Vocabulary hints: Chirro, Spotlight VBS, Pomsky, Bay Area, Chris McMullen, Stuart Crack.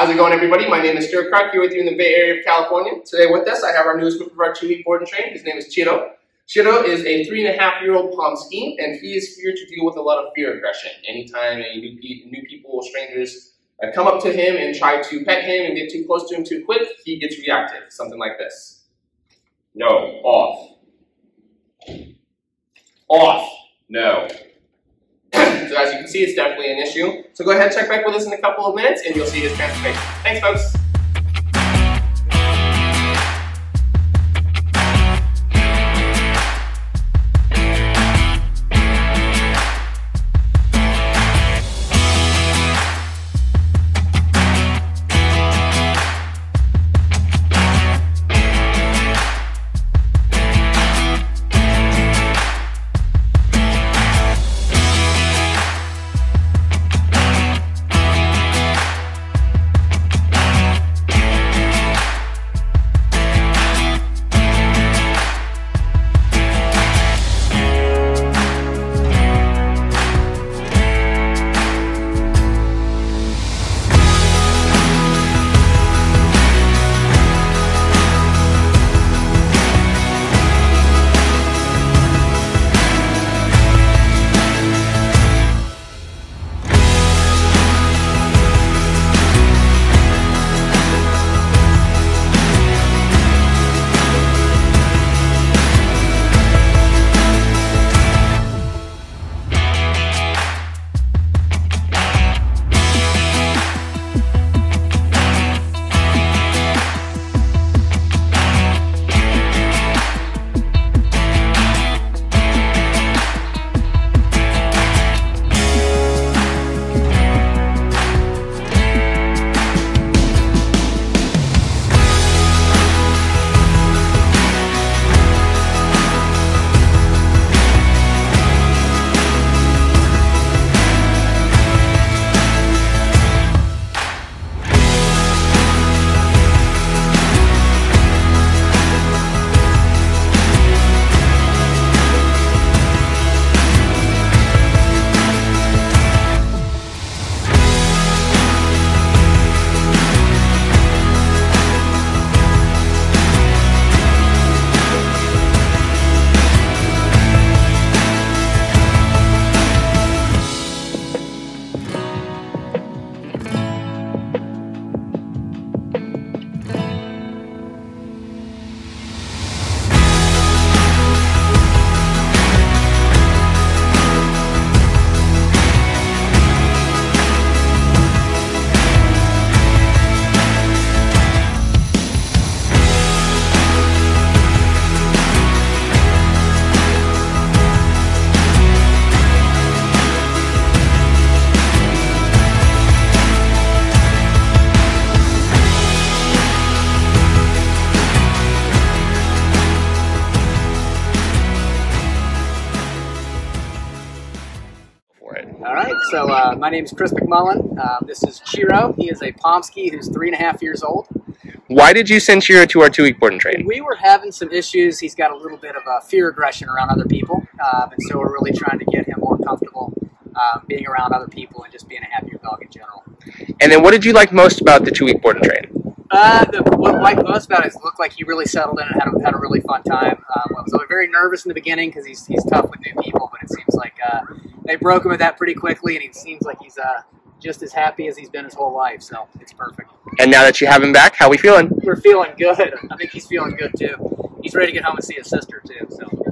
How's it going, everybody? My name is Stuart Crack, here with you in the Bay Area of California. Today with us, I have our newest member of our two-week board and train. His name is Chirro. Chirro is a 3.5-year-old Pomsky, and he is here to deal with a lot of fear aggression. Anytime any new people, strangers, come up to him and try to pet him and get too close to him too quick, he gets reactive. Something like this. No. Off. Off. No. So as you can see, it's definitely an issue. So go ahead and check back with us in a couple of minutes and you'll see his transformation. Thanks, folks. So my name is Chris McMullen. This is Chirro. He is a Pomsky who's 3.5 years old. Why did you send Chirro to our two-week board and train? We were having some issues. He's got a little bit of fear aggression around other people, and so we're really trying to get him more comfortable being around other people and just being a happier dog in general. And then what did you like most about the two-week board and train? What I liked most about it is it looked like he really settled in and had a really fun time. I was very nervous in the beginning because he's tough with new people, but it seems like they broke him at that pretty quickly, and it seems like he's just as happy as he's been his whole life, so it's perfect. And now that you have him back, how are we feeling? We're feeling good. I think he's feeling good, too. He's ready to get home and see his sister, too. So.